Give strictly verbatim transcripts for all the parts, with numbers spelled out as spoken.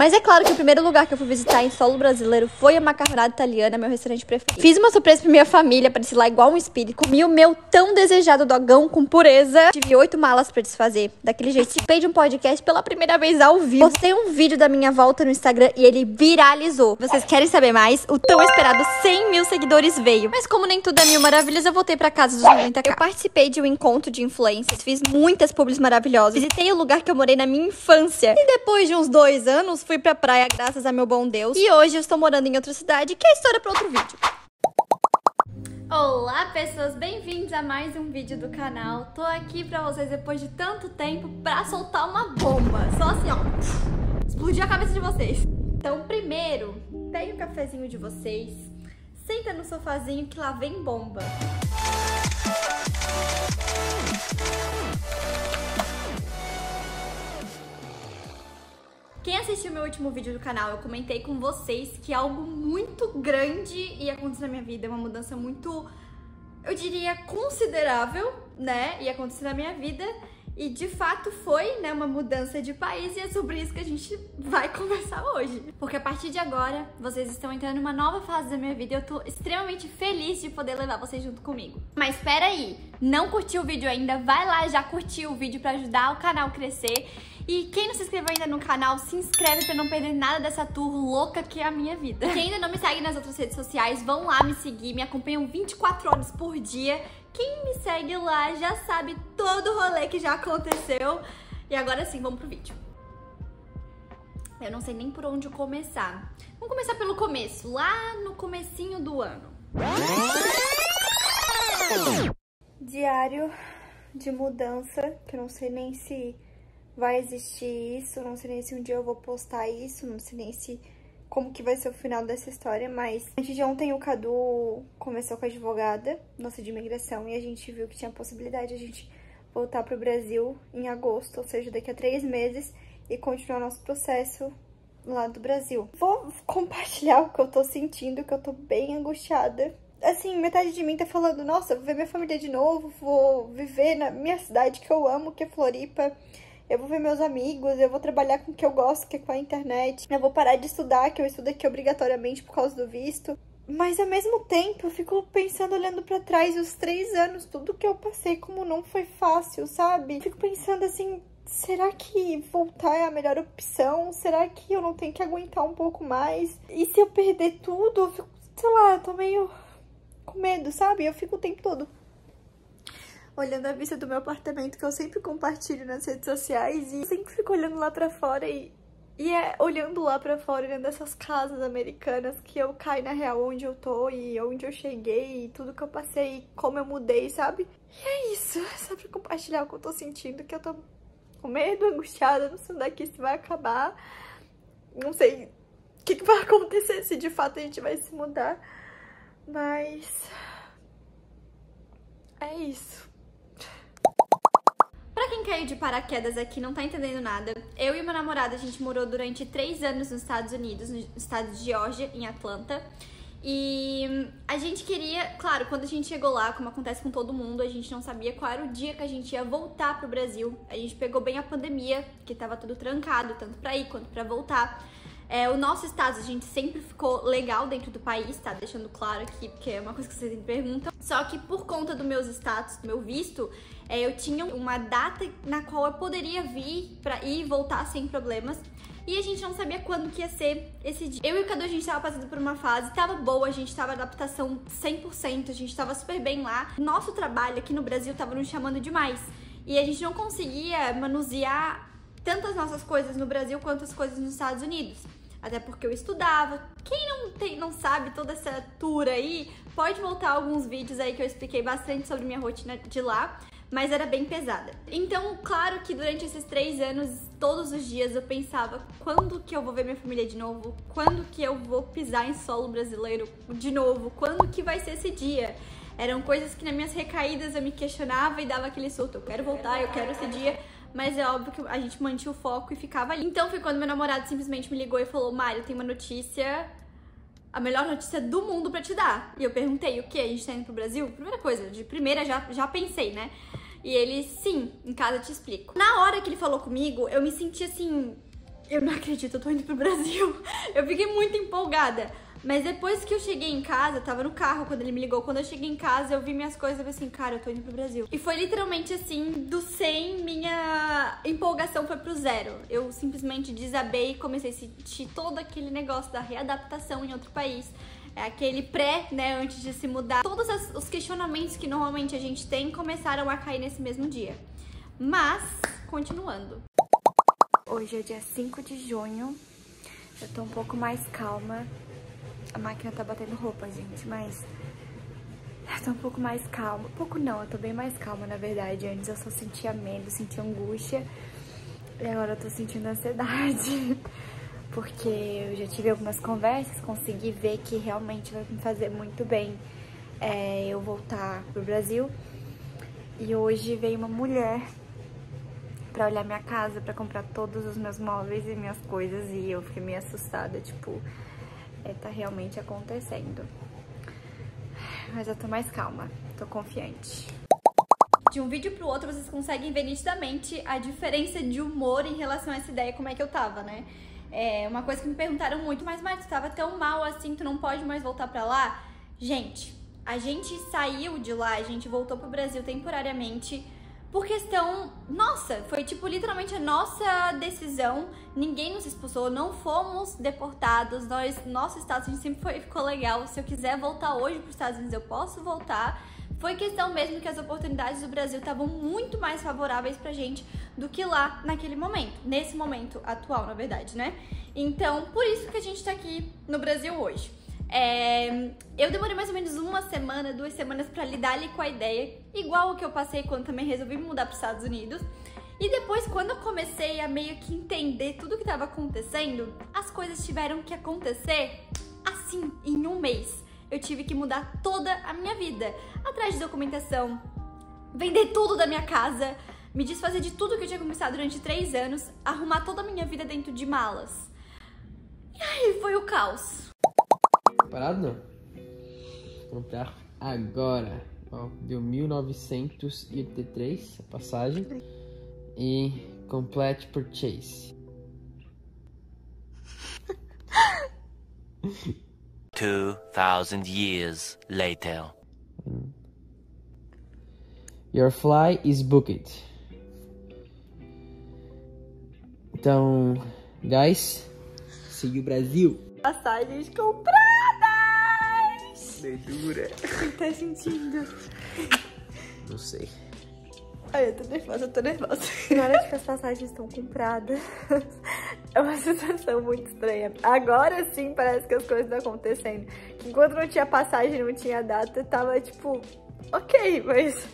Mas é claro que o primeiro lugar que eu fui visitar em solo brasileiro foi a macarronada italiana, meu restaurante preferido. Fiz uma surpresa pra minha família, apareci lá igual um espírito. Comi o meu tão desejado dogão com pureza. Tive oito malas pra desfazer, daquele jeito. Participei de um podcast pela primeira vez ao vivo. Postei um vídeo da minha volta no Instagram e ele viralizou. Vocês querem saber mais? O tão esperado cem mil seguidores veio. Mas como nem tudo é mil maravilhas, eu voltei pra casa dos noventa k. Eu participei de um encontro de influencers, fiz muitas publis maravilhosas. Visitei o lugar que eu morei na minha infância. E depois de uns dois anos, fui pra praia graças a meu bom Deus. E hoje eu estou morando em outra cidade, que é história pra outro vídeo. Olá pessoas, bem-vindos a mais um vídeo do canal. Tô aqui pra vocês depois de tanto tempo pra soltar uma bomba. Só assim, ó, explodir a cabeça de vocês. Então primeiro, pegue o cafezinho de vocês, senta no sofazinho que lá vem bomba. Quem assistiu meu último vídeo do canal, eu comentei com vocês que algo muito grande ia acontecer na minha vida, uma mudança muito, eu diria, considerável, né, ia acontecer na minha vida e de fato foi, né, uma mudança de país e é sobre isso que a gente vai conversar hoje. Porque a partir de agora, vocês estão entrando numa nova fase da minha vida e eu tô extremamente feliz de poder levar vocês junto comigo. Mas peraí! Não curtiu o vídeo ainda, vai lá já curtir o vídeo pra ajudar o canal a crescer. E quem não se inscreveu ainda no canal, se inscreve pra não perder nada dessa tour louca que é a minha vida. Quem ainda não me segue nas outras redes sociais, vão lá me seguir, me acompanham vinte e quatro horas por dia. Quem me segue lá já sabe todo o rolê que já aconteceu. E agora sim, vamos pro vídeo. Eu não sei nem por onde começar. Vamos começar pelo começo, lá no comecinho do ano. Diário de mudança, que eu não sei nem se vai existir isso, não sei nem se um dia eu vou postar isso, não sei nem se como que vai ser o final dessa história, mas antes de ontem o Cadu conversou com a advogada nossa de imigração e a gente viu que tinha a possibilidade de a gente voltar pro Brasil em agosto, ou seja, daqui a três meses, e continuar nosso processo lá do Brasil. Vou compartilhar o que eu tô sentindo, que eu tô bem angustiada. Assim, metade de mim tá falando, nossa, vou ver minha família de novo, vou viver na minha cidade que eu amo, que é Floripa, eu vou ver meus amigos, eu vou trabalhar com o que eu gosto, que é com a internet, eu vou parar de estudar, que eu estudo aqui obrigatoriamente por causa do visto. Mas ao mesmo tempo, eu fico pensando, olhando pra trás, os três anos, tudo que eu passei, como não foi fácil, sabe? Fico pensando assim, será que voltar é a melhor opção? Será que eu não tenho que aguentar um pouco mais? E se eu perder tudo, eu fico, sei lá, eu tô meio... com medo, sabe? Eu fico o tempo todo olhando a vista do meu apartamento, que eu sempre compartilho nas redes sociais, e sempre fico olhando lá pra fora e, e é olhando lá pra fora, olhando essas casas americanas, que eu caio na real onde eu tô e onde eu cheguei e tudo que eu passei e como eu mudei, sabe? E é isso, é só pra compartilhar o que eu tô sentindo, que eu tô com medo, angustiada, não sei daqui se vai acabar, não sei o que, que vai acontecer, se de fato a gente vai se mudar. Mas é isso. Pra quem caiu de paraquedas aqui não tá entendendo nada, eu e meu namorado, a gente morou durante três anos nos Estados Unidos, no estado de Georgia, em Atlanta. E a gente queria, claro, quando a gente chegou lá, como acontece com todo mundo, a gente não sabia qual era o dia que a gente ia voltar pro Brasil. A gente pegou bem a pandemia, que tava tudo trancado, tanto pra ir quanto pra voltar. É, o nosso estado, a gente sempre ficou legal dentro do país, tá? Deixando claro aqui, porque é uma coisa que vocês me perguntam. Só que por conta do meus status, do meu visto, é, eu tinha uma data na qual eu poderia vir pra ir e voltar sem problemas. E a gente não sabia quando que ia ser esse dia. Eu e o Cadu, a gente tava passando por uma fase, tava boa, a gente tava adaptação cem por cento, a gente tava super bem lá. Nosso trabalho aqui no Brasil tava nos chamando demais. E a gente não conseguia manusear tanto as nossas coisas no Brasil quanto as coisas nos Estados Unidos. Até porque eu estudava. Quem não, tem, não sabe toda essa tour aí, pode voltar alguns vídeos aí que eu expliquei bastante sobre minha rotina de lá, mas era bem pesada. Então, claro que durante esses três anos, todos os dias eu pensava, quando que eu vou ver minha família de novo? Quando que eu vou pisar em solo brasileiro de novo? Quando que vai ser esse dia? Eram coisas que nas minhas recaídas eu me questionava e dava aquele surto, eu quero voltar, eu quero esse dia. Mas é óbvio que a gente mantinha o foco e ficava ali. Então foi quando meu namorado simplesmente me ligou e falou, Mário, tem uma notícia, a melhor notícia do mundo pra te dar. E eu perguntei, o quê? A gente tá indo pro Brasil? Primeira coisa, de primeira já, já pensei, né? E ele, sim, em casa eu te explico. Na hora que ele falou comigo, eu me senti assim, eu não acredito, eu tô indo pro Brasil. Eu fiquei muito empolgada. Mas depois que eu cheguei em casa, eu tava no carro quando ele me ligou. Quando eu cheguei em casa, eu vi minhas coisas e falei assim, cara, eu tô indo pro Brasil. E foi literalmente assim, do cem, minha empolgação foi pro zero. Eu simplesmente desabei e comecei a sentir todo aquele negócio da readaptação em outro país. É aquele pré, né, antes de se mudar. Todos os questionamentos que normalmente a gente tem começaram a cair nesse mesmo dia. Mas, continuando. Hoje é dia cinco de junho. Eu tô um pouco mais calma. A máquina tá batendo roupa, gente, mas eu tô um pouco mais calma. Pouco não, eu tô bem mais calma, na verdade. Antes eu só sentia medo, sentia angústia. E agora eu tô sentindo ansiedade. Porque eu já tive algumas conversas, consegui ver que realmente vai me fazer muito bem é, eu voltar pro Brasil. E hoje veio uma mulher pra olhar minha casa, pra comprar todos os meus móveis e minhas coisas. E eu fiquei meio assustada, tipo... É, tá realmente acontecendo. Mas eu tô mais calma, tô confiante. De um vídeo pro outro vocês conseguem ver nitidamente a diferença de humor em relação a essa ideia, como é que eu tava, né? É uma coisa que me perguntaram muito, mas Mari, tu tava tão mal assim, tu não pode mais voltar pra lá? Gente, a gente saiu de lá, a gente voltou pro Brasil temporariamente por questão nossa, foi tipo literalmente a nossa decisão, ninguém nos expulsou, não fomos deportados, nós, nosso status a gente sempre foi, ficou legal, se eu quiser voltar hoje para os Estados Unidos eu posso voltar, foi questão mesmo que as oportunidades do Brasil estavam muito mais favoráveis pra gente do que lá naquele momento, nesse momento atual na verdade, né? Então por isso que a gente tá aqui no Brasil hoje. É, eu demorei mais ou menos uma semana, duas semanas pra lidar ali com a ideia, igual o que eu passei quando também resolvi mudar pros Estados Unidos. E depois, quando eu comecei a meio que entender tudo o que tava acontecendo, as coisas tiveram que acontecer assim, em um mês. Eu tive que mudar toda a minha vida, atrás de documentação, vender tudo da minha casa, me desfazer de tudo que eu tinha começado durante três anos, arrumar toda a minha vida dentro de malas. E aí foi o caos. Parado não. Vou comprar agora. Ó, deu mil novecentos e oitenta e três a passagem. E complete purchase. two thousand years later. Your flight is booked. Então, guys, see you Brasil. Passagens compradas. Dura. O que tá sentindo? Não sei. Ai, eu tô nervosa, eu tô nervosa. Na hora que as passagens estão compradas, é uma sensação muito estranha. Agora sim parece que as coisas estão acontecendo. Enquanto não tinha passagem, não tinha data, tava tipo, ok, mas...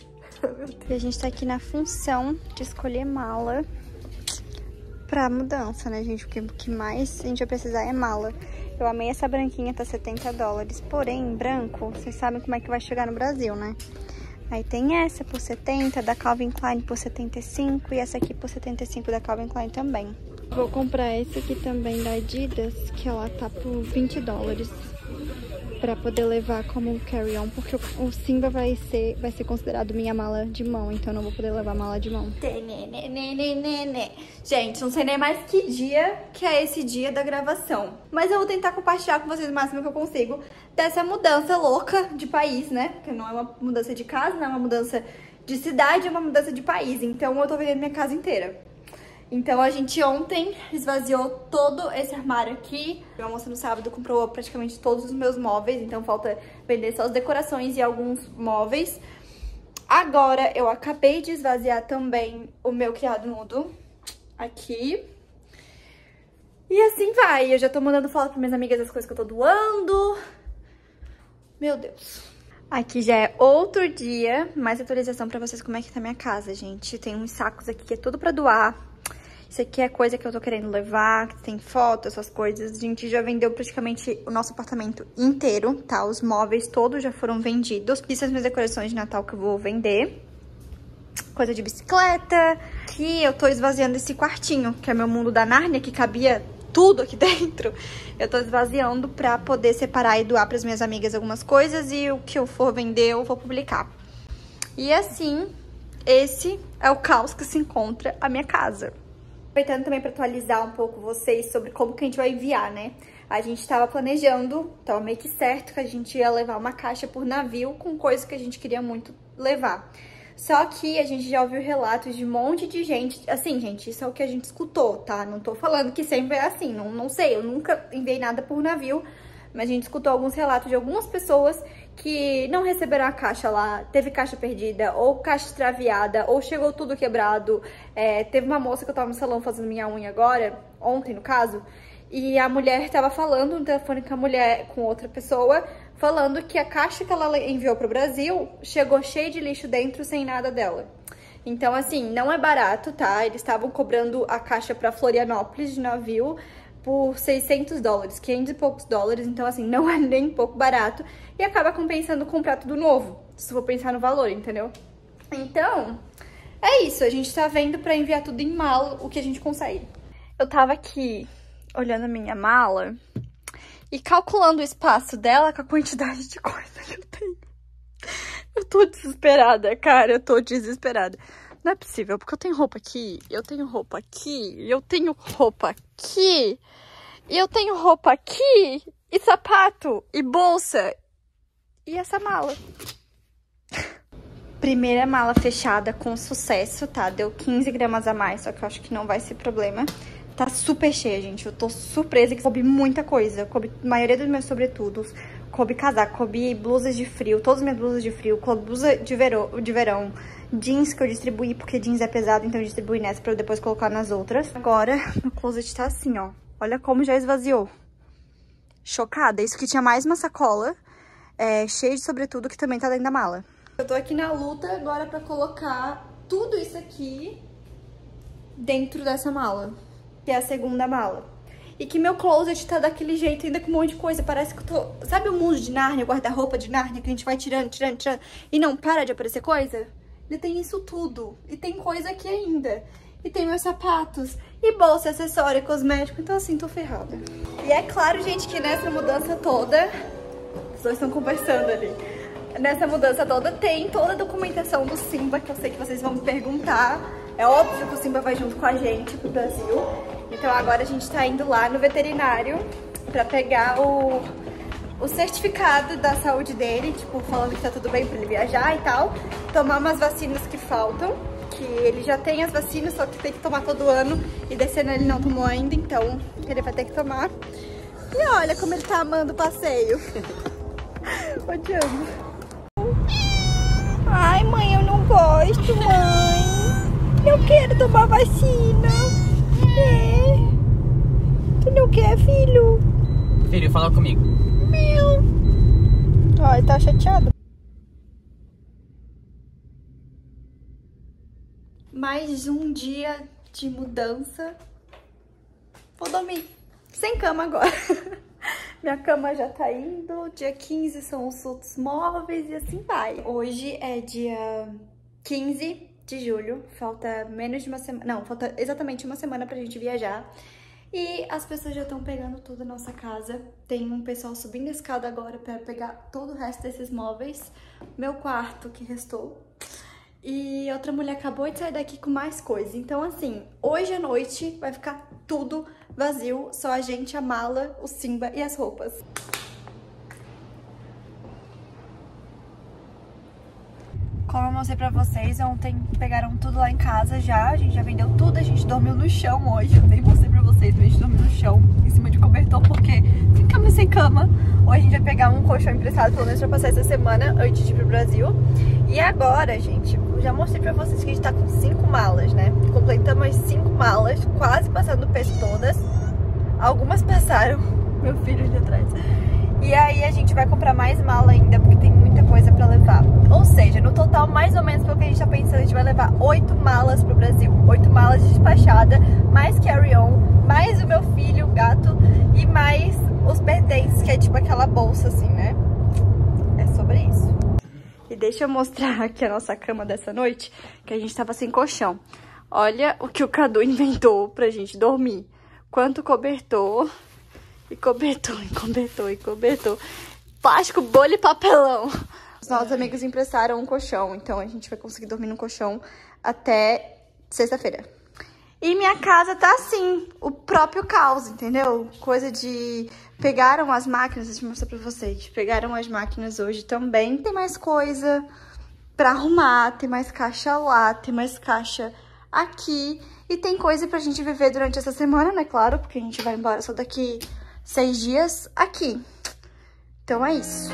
E a gente tá aqui na função de escolher mala pra mudança, né, gente? Porque o que mais a gente vai precisar é mala. Eu amei essa branquinha, tá setenta dólares. Porém, branco, vocês sabem como é que vai chegar no Brasil, né? Aí tem essa por setenta, da Calvin Klein por setenta e cinco. E essa aqui por setenta e cinco da Calvin Klein também. Vou comprar essa aqui também da Adidas, que ela tá por vinte dólares. Pra poder levar como carry-on, porque o Simba vai ser, vai ser considerado minha mala de mão, então eu não vou poder levar mala de mão. Gente, não sei nem mais que dia que é esse dia da gravação, mas eu vou tentar compartilhar com vocês o máximo que eu consigo dessa mudança louca de país, né? Porque não é uma mudança de casa, não é uma mudança de cidade, é uma mudança de país, então eu tô vendendo minha casa inteira. Então a gente ontem esvaziou todo esse armário aqui. Minha moça no sábado comprou praticamente todos os meus móveis, então falta vender só as decorações e alguns móveis. Agora eu acabei de esvaziar também o meu criado mudo aqui. E assim vai, eu já tô mandando foto para minhas amigas das coisas que eu tô doando. Meu Deus. Aqui já é outro dia, mais atualização pra vocês como é que tá minha casa, gente. Tem uns sacos aqui que é tudo pra doar. Isso aqui é coisa que eu tô querendo levar, que tem foto, essas coisas. A gente já vendeu praticamente o nosso apartamento inteiro, tá? Os móveis todos já foram vendidos. Isso são as minhas decorações de Natal que eu vou vender. Coisa de bicicleta. Aqui eu tô esvaziando esse quartinho, que é meu mundo da Nárnia, que cabia tudo aqui dentro. Eu tô esvaziando pra poder separar e doar pras minhas amigas algumas coisas. E o que eu for vender, eu vou publicar. E assim, esse é o caos que se encontra a minha casa. aproveitando também para atualizar um pouco vocês sobre como que a gente vai enviar, né? A gente estava planejando, estava meio que certo que a gente ia levar uma caixa por navio com coisas que a gente queria muito levar. Só que a gente já ouviu relatos de um monte de gente, assim, gente, isso é o que a gente escutou, tá? Não tô falando que sempre é assim, não, não sei, eu nunca enviei nada por navio, mas a gente escutou alguns relatos de algumas pessoas que não receberam a caixa lá, teve caixa perdida, ou caixa extraviada, ou chegou tudo quebrado. É, teve uma moça que eu tava no salão fazendo minha unha agora, ontem no caso, e a mulher tava falando no telefone com a mulher, com outra pessoa, falando que a caixa que ela enviou pro Brasil chegou cheia de lixo dentro, sem nada dela. Então, assim, não é barato, tá? Eles estavam cobrando a caixa pra Florianópolis de navio por seiscentos dólares, quinhentos e poucos dólares, então assim, não é nem pouco barato e acaba compensando comprar tudo novo, se for pensar no valor, entendeu? Então, é isso, a gente tá vendo pra enviar tudo em mala o que a gente consegue. Eu tava aqui olhando a minha mala e calculando o espaço dela com a quantidade de coisa que eu tenho. Eu tô desesperada, cara, eu tô desesperada. Não é possível, porque eu tenho roupa aqui, eu tenho roupa aqui, eu tenho roupa aqui, e eu tenho roupa aqui, e sapato, e bolsa, e essa mala. Primeira mala fechada com sucesso, tá? Deu quinze gramas a mais, só que eu acho que não vai ser problema. Tá super cheia, gente, eu tô surpresa que coube muita coisa, coube a maioria dos meus sobretudos, coube casaco, coube blusas de frio, todas as minhas blusas de frio, coube blusa de verão, de verão, jeans que eu distribuí, porque jeans é pesado, então eu distribuí nessa pra eu depois colocar nas outras. Agora, meu closet tá assim, ó. Olha como já esvaziou. Chocada. Isso que tinha mais uma sacola, é, cheia de sobretudo, que também tá dentro da mala. Eu tô aqui na luta agora pra colocar tudo isso aqui dentro dessa mala, que é a segunda mala. E que meu closet tá daquele jeito, ainda com um monte de coisa. Parece que eu tô... Sabe o mundo de Nárnia, o guarda-roupa de Nárnia, que a gente vai tirando, tirando, tirando, e não para de aparecer coisa? Ele tem isso tudo. E tem coisa aqui ainda. E tem meus sapatos. E bolsa, acessório, cosmético. Então, assim, tô ferrada. E é claro, gente, que nessa mudança toda... Os dois estão conversando ali. Nessa mudança toda tem toda a documentação do Simba, que eu sei que vocês vão me perguntar. É óbvio que o Simba vai junto com a gente pro Brasil. Então, agora a gente tá indo lá no veterinário pra pegar o... o certificado da saúde dele, tipo, falando que tá tudo bem pra ele viajar e tal, tomar umas vacinas que faltam, que ele já tem as vacinas, só que tem que tomar todo ano, e desse ano ele não tomou ainda, então ele vai ter que tomar. E olha como ele tá amando o passeio. Odiando. Ai, mãe, eu não gosto, mãe. Eu quero tomar vacina. É. Tu não quer, filho? Filho, fala comigo. Meu. Ó, ele tá chateado. Mais um dia de mudança. Vou dormir. Sem cama agora. Minha cama já tá indo. Dia quinze são os outros móveis e assim vai. Hoje é dia quinze de julho. Falta menos de uma semana. Não, falta exatamente uma semana pra gente viajar. E as pessoas já estão pegando tudo a nossa casa. Tem um pessoal subindo a escada agora para pegar todo o resto desses móveis. Meu quarto que restou. E outra mulher acabou de sair daqui com mais coisas. Então, assim, hoje à noite vai ficar tudo vazio. Só a gente, a mala, o Simba e as roupas. Como eu mostrei pra vocês, ontem pegaram tudo lá em casa já. A gente já vendeu tudo, a gente dormiu no chão hoje. Eu nem mostrei pra vocês, a gente dormiu no chão, em cima de cobertor, porque ficamos sem cama. Hoje a gente vai pegar um colchão emprestado, pelo menos pra passar essa semana, antes de ir pro Brasil. E agora, gente, eu já mostrei pra vocês que a gente tá com cinco malas, né? Completamos as cinco malas, quase passando o peso todas. Algumas passaram, meu filho ali atrás. E aí a gente vai comprar mais mala ainda, porque tem muita coisa pra levar. Ou seja, no total, mais ou menos, pelo que a gente tá pensando, a gente vai levar oito malas pro Brasil. Oito malas de despachada, mais carry-on, mais o meu filho, o gato, e mais os pertences, que é tipo aquela bolsa assim, né? É sobre isso. E deixa eu mostrar aqui a nossa cama dessa noite, que a gente tava sem colchão. Olha o que o Cadu inventou pra gente dormir. Quanto cobertor... E cobertor, e cobertor, e cobertor. Plástico, bolha e papelão. Os nossos amigos emprestaram um colchão, então a gente vai conseguir dormir no colchão até sexta-feira. E minha casa tá assim, o próprio caos, entendeu? Coisa de... Pegaram as máquinas, deixa eu mostrar pra vocês. Pegaram as máquinas hoje também. Tem mais coisa pra arrumar, tem mais caixa lá, tem mais caixa aqui. E tem coisa pra gente viver durante essa semana, né? Claro, porque a gente vai embora só daqui seis dias aqui. Então é isso.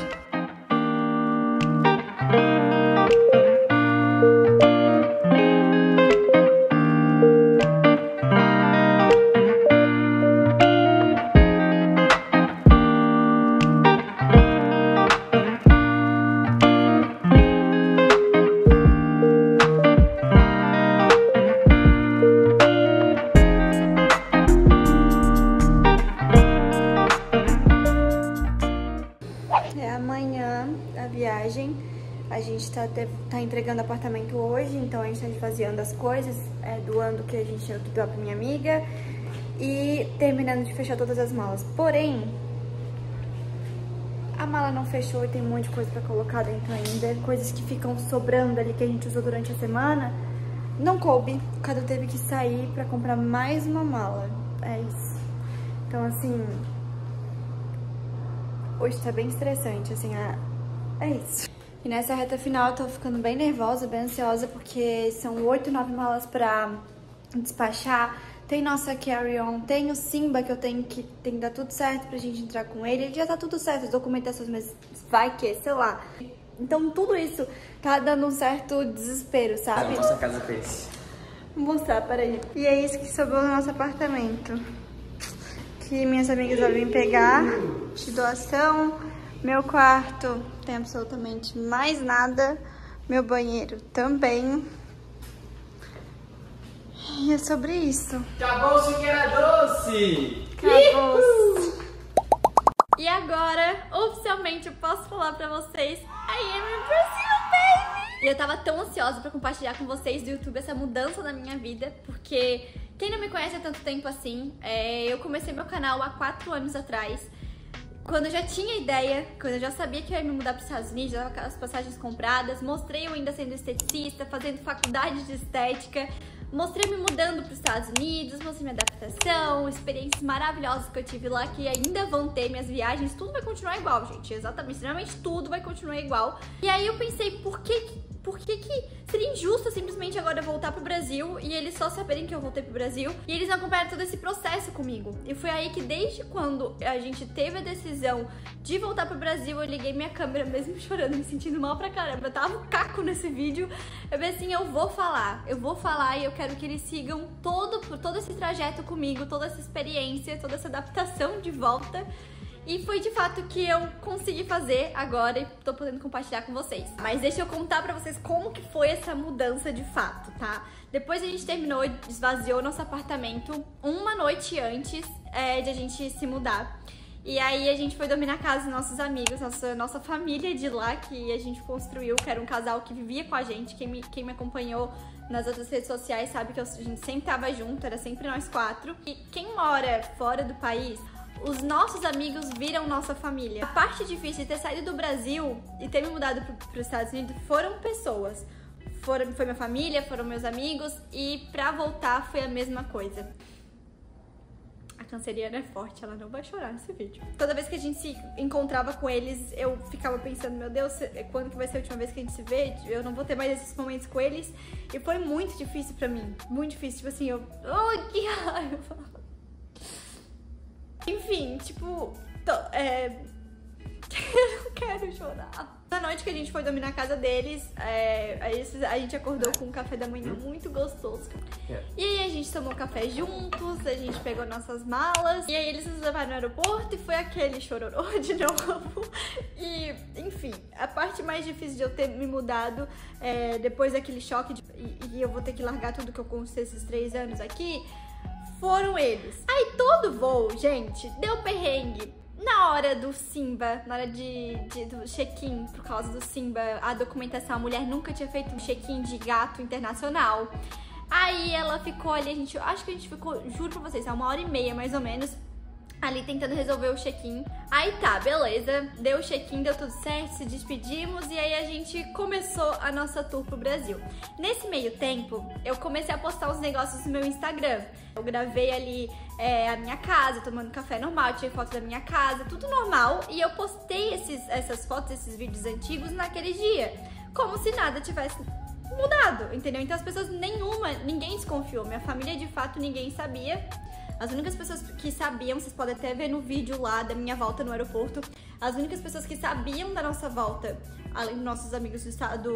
Tá entregando apartamento hoje, então a gente tá esvaziando as coisas, é, doando o que a gente tinha que doar pra minha amiga e terminando de fechar todas as malas. Porém, a mala não fechou e tem um monte de coisa pra colocar dentro ainda, coisas que ficam sobrando ali que a gente usou durante a semana. Não coube, o Cadu teve que sair pra comprar mais uma mala. É isso. Então, assim, hoje tá bem estressante, assim, a... é isso. E nessa reta final eu tô ficando bem nervosa, bem ansiosa, porque são oito, nove malas pra despachar. Tem nossa carry-on, tem o Simba, que eu tenho que, tem que dar tudo certo pra gente entrar com ele. Ele já tá tudo certo, as documentações, mas vai que, sei lá. Então tudo isso tá dando um certo desespero, sabe? A nossa casa fez. Vou mostrar, peraí. E é isso que sobrou no nosso apartamento. Que minhas amigas vão vir pegar, de doação... Meu quarto tem absolutamente mais nada. Meu banheiro também. E é sobre isso. Acabou o Siqueira Doce! Acabou. Uhul. E agora, oficialmente, eu posso falar pra vocês: I am in Brazil, baby! E eu tava tão ansiosa pra compartilhar com vocês do YouTube essa mudança na minha vida, porque quem não me conhece há tanto tempo assim, é, eu comecei meu canal há quatro anos atrás. Quando eu já tinha ideia, quando eu já sabia que eu ia me mudar para os Estados Unidos, já tava com as passagens compradas, mostrei eu ainda sendo esteticista, fazendo faculdade de estética, mostrei me mudando para os Estados Unidos, mostrei minha adaptação, experiências maravilhosas que eu tive lá, que ainda vão ter minhas viagens, tudo vai continuar igual, gente, exatamente, geralmente tudo vai continuar igual. E aí eu pensei, por que, por que, que seria injusto simplesmente agora eu voltar para o Brasil e eles só saberem que eu voltei para o Brasil e eles não acompanharam todo esse processo comigo? E foi aí que desde quando a gente teve a decisão de voltar para o Brasil, eu liguei minha câmera mesmo chorando, me sentindo mal pra caramba, eu tava um caco nesse vídeo, eu pensei assim, eu vou falar, eu vou falar e eu quero Quero que eles sigam todo, todo esse trajeto comigo, toda essa experiência, toda essa adaptação de volta. E foi de fato que eu consegui fazer agora e tô podendo compartilhar com vocês. Mas deixa eu contar pra vocês como que foi essa mudança de fato, tá? Depois a gente terminou, esvaziou nosso apartamento uma noite antes é, de a gente se mudar. E aí a gente foi dormir na casa dos nossos amigos, nossa, nossa família de lá que a gente construiu, que era um casal que vivia com a gente, quem me, quem me acompanhou nas outras redes sociais sabe que a gente sempre tava junto, era sempre nós quatro. E quem mora fora do país, os nossos amigos viram nossa família. A parte difícil de ter saído do Brasil e ter me mudado para os Estados Unidos foram pessoas. Foram, foi minha família, foram meus amigos e pra voltar foi a mesma coisa. A canceriana é forte, ela não vai chorar nesse vídeo. Toda vez que a gente se encontrava com eles, eu ficava pensando, meu Deus, quando que vai ser a última vez que a gente se vê? Eu não vou ter mais esses momentos com eles. E foi muito difícil pra mim, muito difícil. Tipo assim, eu... Oh, que raiva! Enfim, tipo... Tô, é... eu não quero chorar. Na noite que a gente foi dormir na casa deles, é, a gente acordou com um café da manhã muito gostoso. E aí a gente tomou café juntos, a gente pegou nossas malas, e aí eles nos levaram no aeroporto e foi aquele chororô de novo. E, enfim, a parte mais difícil de eu ter me mudado, é, depois daquele choque de, e, e eu vou ter que largar tudo que eu conquistei esses três anos aqui, foram eles. Aí todo voo, gente, deu perrengue. Na hora do Simba, na hora de, de, do check-in, por causa do Simba, a documentação, a mulher nunca tinha feito um check-in de gato internacional. Aí ela ficou ali, a gente, acho que a gente ficou, juro pra vocês, há uma hora e meia mais ou menos, ali tentando resolver o check-in. Aí tá, beleza, deu o check-in, deu tudo certo, se despedimos e aí a gente começou a nossa tour pro Brasil. Nesse meio tempo, eu comecei a postar uns negócios no meu Instagram. Eu gravei ali é, a minha casa, tomando café normal, tirei foto da minha casa, tudo normal. E eu postei esses, essas fotos, esses vídeos antigos naquele dia, como se nada tivesse mudado, entendeu? Então as pessoas, nenhuma, ninguém desconfiou, minha família de fato ninguém sabia. As únicas pessoas que sabiam, vocês podem até ver no vídeo lá da minha volta no aeroporto, as únicas pessoas que sabiam da nossa volta, além dos nossos amigos dos Estados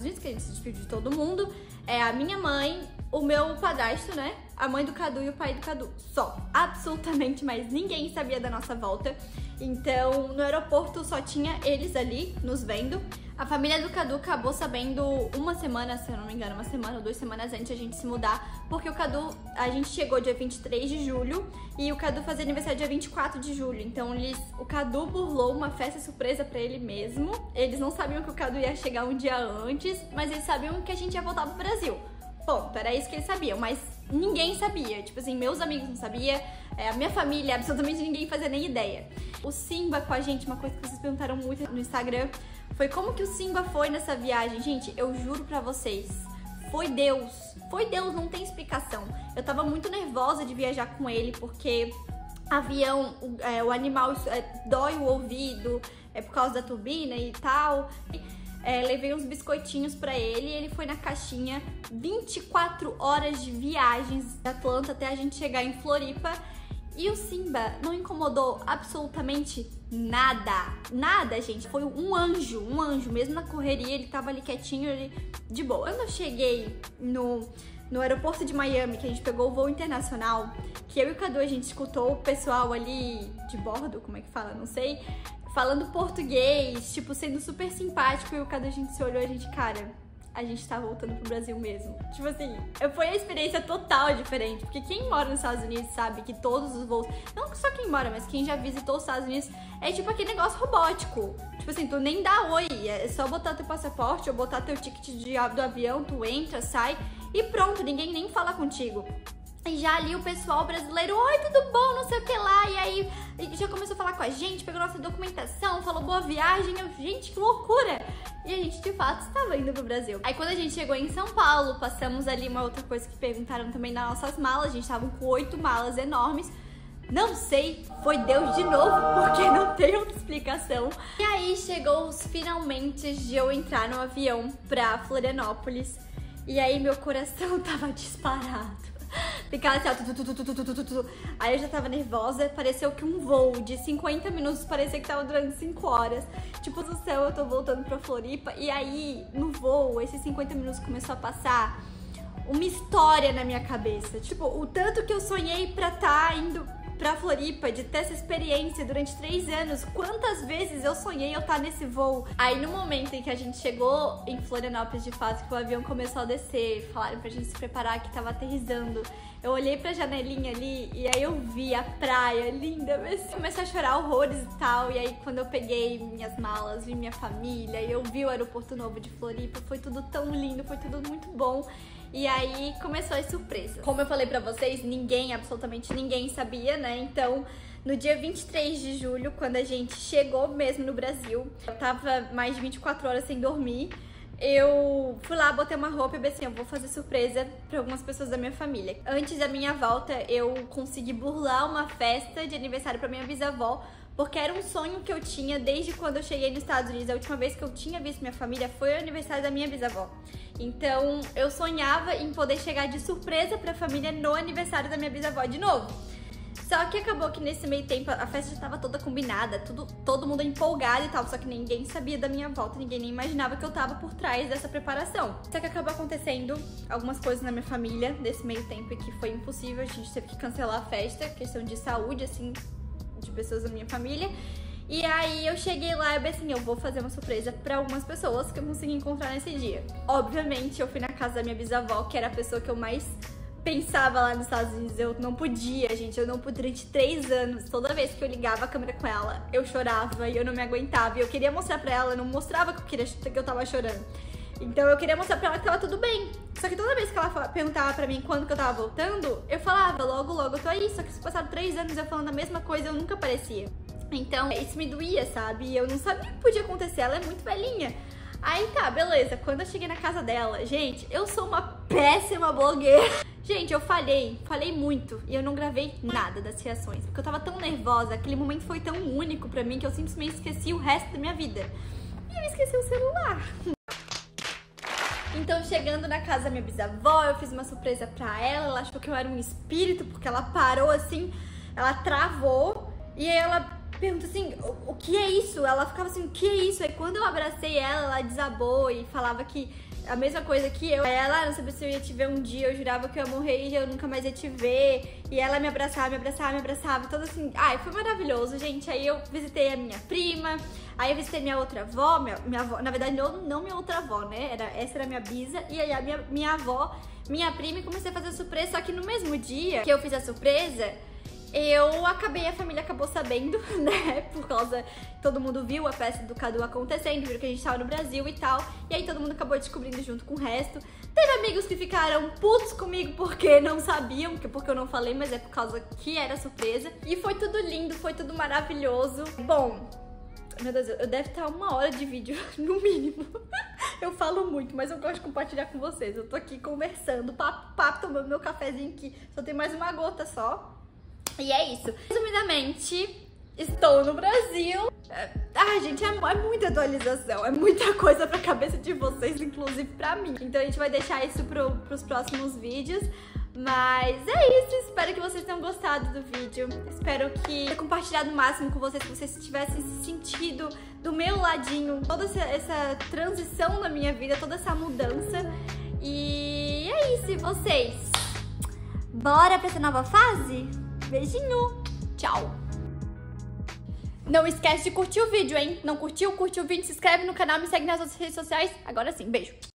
Unidos, que a gente se despediu de todo mundo, é a minha mãe, o meu padrasto, né? A mãe do Cadu e o pai do Cadu, só. Absolutamente, mas ninguém sabia da nossa volta. Então, no aeroporto só tinha eles ali, nos vendo. A família do Cadu acabou sabendo uma semana, se eu não me engano, uma semana ou duas semanas antes de a gente se mudar, porque o Cadu, a gente chegou dia vinte e três de julho e o Cadu fazia aniversário dia vinte e quatro de julho, então eles, o Cadu burlou uma festa surpresa pra ele mesmo, eles não sabiam que o Cadu ia chegar um dia antes, mas eles sabiam que a gente ia voltar pro Brasil. Ponto, era isso que eles sabiam, mas ninguém sabia, tipo assim, meus amigos não sabiam, a minha família, absolutamente ninguém fazia nem ideia. O Simba com a gente, uma coisa que vocês perguntaram muito no Instagram, foi como que o Simba foi nessa viagem. Gente, eu juro pra vocês, foi Deus, foi Deus, não tem explicação. Eu tava muito nervosa de viajar com ele, porque avião, o, é, o animal é, dói o ouvido, é por causa da turbina e tal. É, levei uns biscoitinhos pra ele e ele foi na caixinha. Vinte e quatro horas de viagens da Atlanta até a gente chegar em Floripa. E o Simba não incomodou absolutamente nada. Nada, gente. Foi um anjo, um anjo. Mesmo na correria, ele tava ali quietinho, ele de boa. Quando eu cheguei no, no aeroporto de Miami, que a gente pegou o voo internacional, que eu e o Cadu, a gente escutou o pessoal ali de bordo, como é que fala, não sei, falando português, tipo, sendo super simpático, e o Cadu, a gente se olhou, a gente, cara, a gente tá voltando pro Brasil mesmo. Tipo assim, foi a experiência total diferente, porque quem mora nos Estados Unidos sabe que todos os voos, não só quem mora, mas quem já visitou os Estados Unidos, é tipo aquele negócio robótico. Tipo assim, tu nem dá oi, é só botar teu passaporte ou botar teu ticket de, do avião, tu entra, sai e pronto, ninguém nem fala contigo. E já ali o pessoal brasileiro, oi, tudo bom, não sei o que lá, e aí já começou a falar com a gente, pegou nossa documentação, falou boa viagem, eu, gente, que loucura! E a gente de fato estava indo pro Brasil. Aí quando a gente chegou em São Paulo, passamos ali uma outra coisa que perguntaram também nas nossas malas, a gente tava com oito malas enormes, não sei, foi Deus de novo, porque não tem outra explicação. E aí chegou os finalmente de eu entrar no avião pra Florianópolis, e aí meu coração tava disparado. Ficava assim, ó, tu, tu, tu, tu, tu, tu, tu. Aí eu já tava nervosa, pareceu que um voo de cinquenta minutos, parecia que tava durando cinco horas. Tipo, do céu, eu tô voltando pra Floripa. E aí, no voo, esses cinquenta minutos começou a passar uma história na minha cabeça. Tipo, o tanto que eu sonhei pra tá indo pra Floripa, de ter essa experiência durante três anos, quantas vezes eu sonhei eu estar nesse voo. Aí no momento em que a gente chegou em Florianópolis, de fato, que o avião começou a descer, falaram pra gente se preparar que tava aterrissando, eu olhei pra janelinha ali e aí eu vi a praia linda, mas comecei a chorar horrores e tal. E aí quando eu peguei minhas malas, vi minha família e eu vi o aeroporto novo de Floripa, foi tudo tão lindo, foi tudo muito bom. E aí começou as surpresas. Como eu falei pra vocês, ninguém, absolutamente ninguém sabia, né? Então, no dia vinte e três de julho, quando a gente chegou mesmo no Brasil, eu tava mais de vinte e quatro horas sem dormir, eu fui lá, botei uma roupa e pensei, eu vou fazer surpresa pra algumas pessoas da minha família. Antes da minha volta, eu consegui burlar uma festa de aniversário pra minha bisavó, porque era um sonho que eu tinha desde quando eu cheguei nos Estados Unidos. A última vez que eu tinha visto minha família foi o aniversário da minha bisavó. Então, eu sonhava em poder chegar de surpresa pra família no aniversário da minha bisavó de novo. Só que acabou que nesse meio tempo a festa já tava toda combinada, tudo, todo mundo empolgado e tal, só que ninguém sabia da minha volta, ninguém nem imaginava que eu tava por trás dessa preparação. Só que acabou acontecendo algumas coisas na minha família nesse meio tempo que foi impossível, a gente teve que cancelar a festa, questão de saúde, assim, de pessoas da minha família. E aí eu cheguei lá e eu pensei assim, eu vou fazer uma surpresa pra algumas pessoas que eu consegui encontrar nesse dia. Obviamente eu fui na casa da minha bisavó, que era a pessoa que eu mais pensava lá nos Estados Unidos, eu não podia, gente, eu não pude, durante três anos, toda vez que eu ligava a câmera com ela, eu chorava e eu não me aguentava, e eu queria mostrar pra ela, eu não mostrava que eu, queria, que eu tava chorando. Então eu queria mostrar pra ela que tava tudo bem. Só que toda vez que ela perguntava pra mim quando que eu tava voltando, eu falava, logo, logo eu tô aí. Só que se passaram três anos eu falando a mesma coisa, eu nunca aparecia. Então isso me doía, sabe? E eu não sabia o que podia acontecer, ela é muito velhinha. Aí tá, beleza. Quando eu cheguei na casa dela, gente, eu sou uma péssima blogueira. Gente, eu falhei, falei muito e eu não gravei nada das reações, porque eu tava tão nervosa, aquele momento foi tão único pra mim que eu simplesmente esqueci o resto da minha vida. E eu esqueci o celular. Então, chegando na casa da minha bisavó, eu fiz uma surpresa pra ela, ela achou que eu era um espírito, porque ela parou assim, ela travou e aí ela perguntou assim, o, o que é isso? Ela ficava assim, o que é isso? Aí quando eu abracei ela, ela desabou e falava que a mesma coisa que eu. Ela não sabia se eu ia te ver um dia, eu jurava que eu ia morrer e eu nunca mais ia te ver. E ela me abraçava, me abraçava, me abraçava, toda assim. Ai, foi maravilhoso, gente. Aí eu visitei a minha prima, aí eu visitei minha outra avó, minha, minha avó, na verdade não, não minha outra avó, né? Era, essa era a minha bisa, e aí a minha, minha avó, minha prima, e comecei a fazer a surpresa. Só que no mesmo dia que eu fiz a surpresa, eu acabei, a família acabou sabendo, né, por causa, todo mundo viu a festa do Cadu acontecendo, viu que a gente tava no Brasil e tal, e aí todo mundo acabou descobrindo junto com o resto. Teve amigos que ficaram putos comigo porque não sabiam, porque eu não falei, mas é por causa que era surpresa. E foi tudo lindo, foi tudo maravilhoso. Bom, meu Deus, eu deve estar uma hora de vídeo, no mínimo. Eu falo muito, mas eu gosto de compartilhar com vocês. Eu tô aqui conversando, papo, papo, tomando meu cafezinho aqui, só tem mais uma gota só. E é isso. Resumidamente, estou no Brasil. Ah, gente, é, é muita atualização, é muita coisa pra cabeça de vocês, inclusive pra mim. Então a gente vai deixar isso pro, pros próximos vídeos. Mas é isso, espero que vocês tenham gostado do vídeo. Espero que tenha compartilhado o máximo com vocês, que vocês tivessem sentido do meu ladinho toda essa, essa transição na minha vida, toda essa mudança. E é isso, e vocês? Bora pra essa nova fase? Beijinho, tchau! Não esquece de curtir o vídeo, hein? Não curtiu? Curte o vídeo, se inscreve no canal, me segue nas outras redes sociais. Agora sim, beijo!